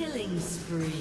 Killing spree.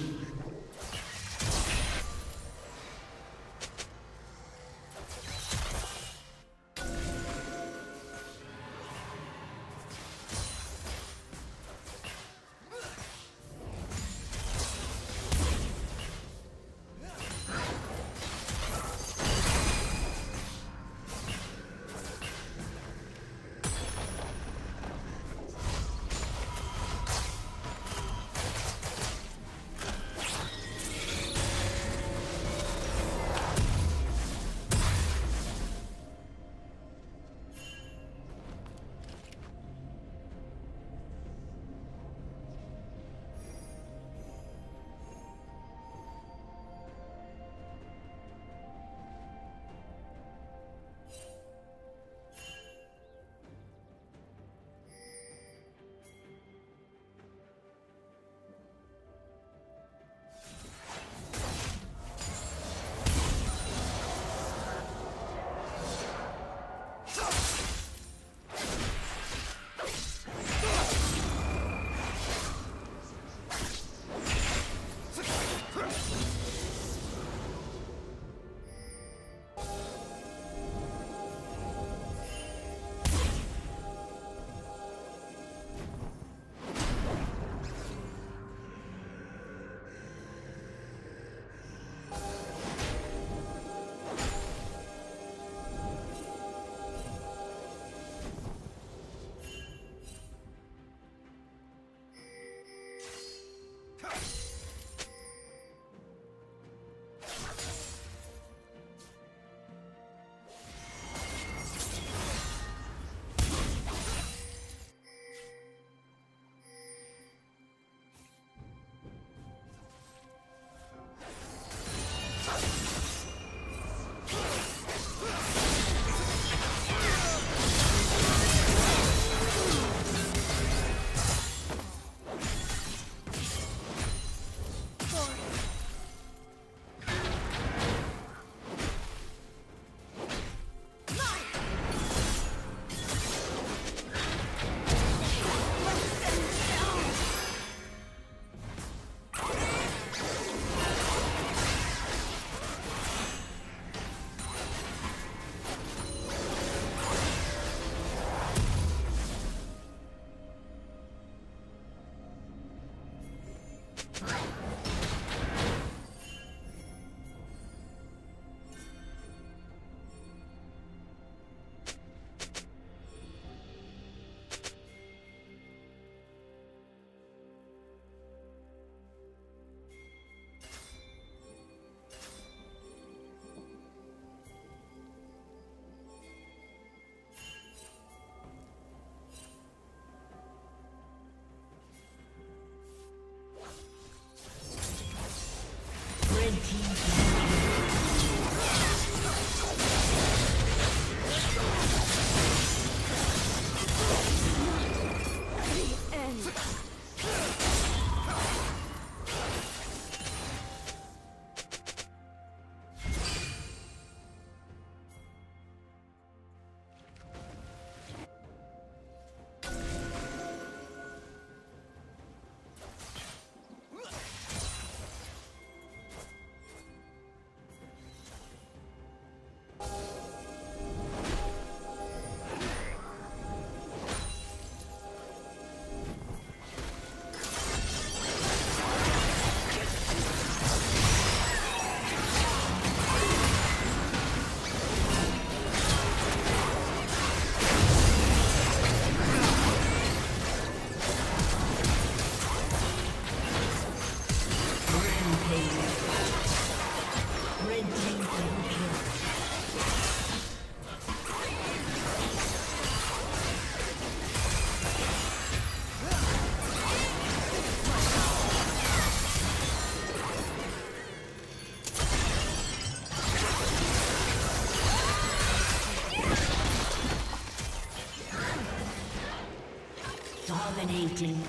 Dominating.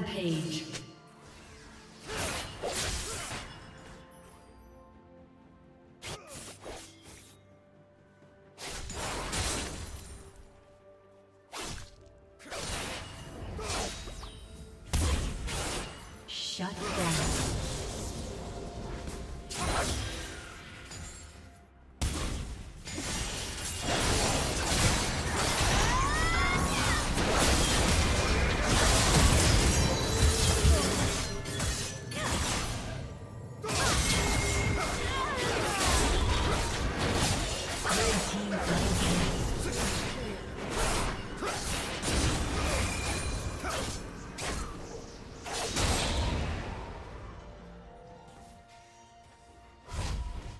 Rampage. Shut down.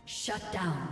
Shut down.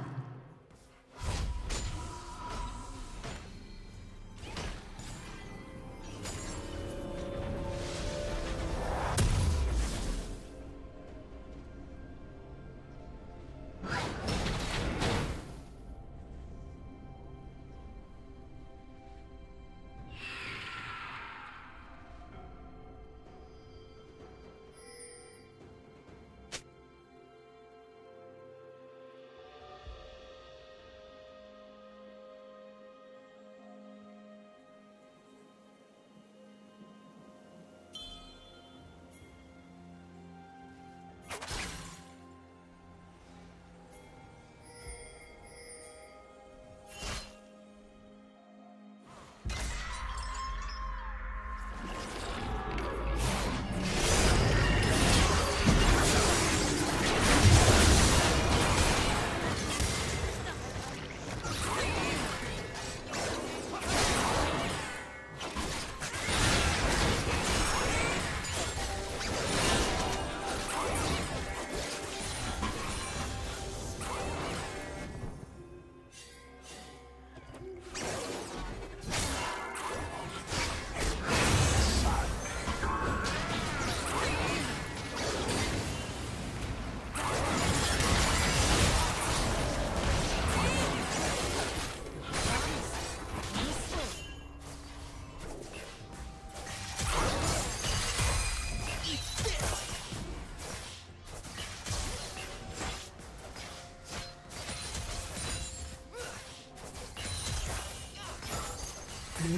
Blue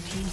team's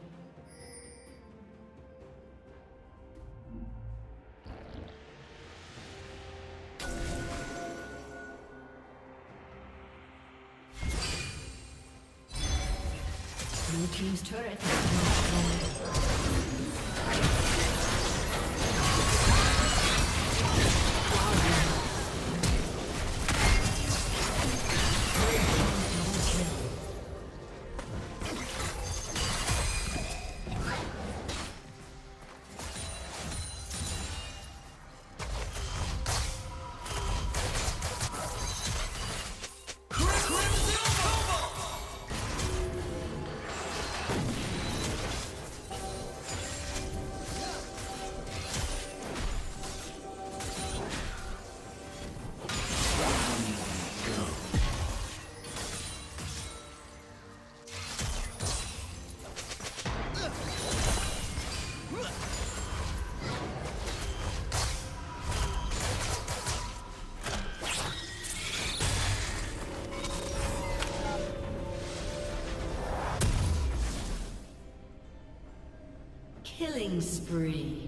Team's turret has been destroyed. Killing spree.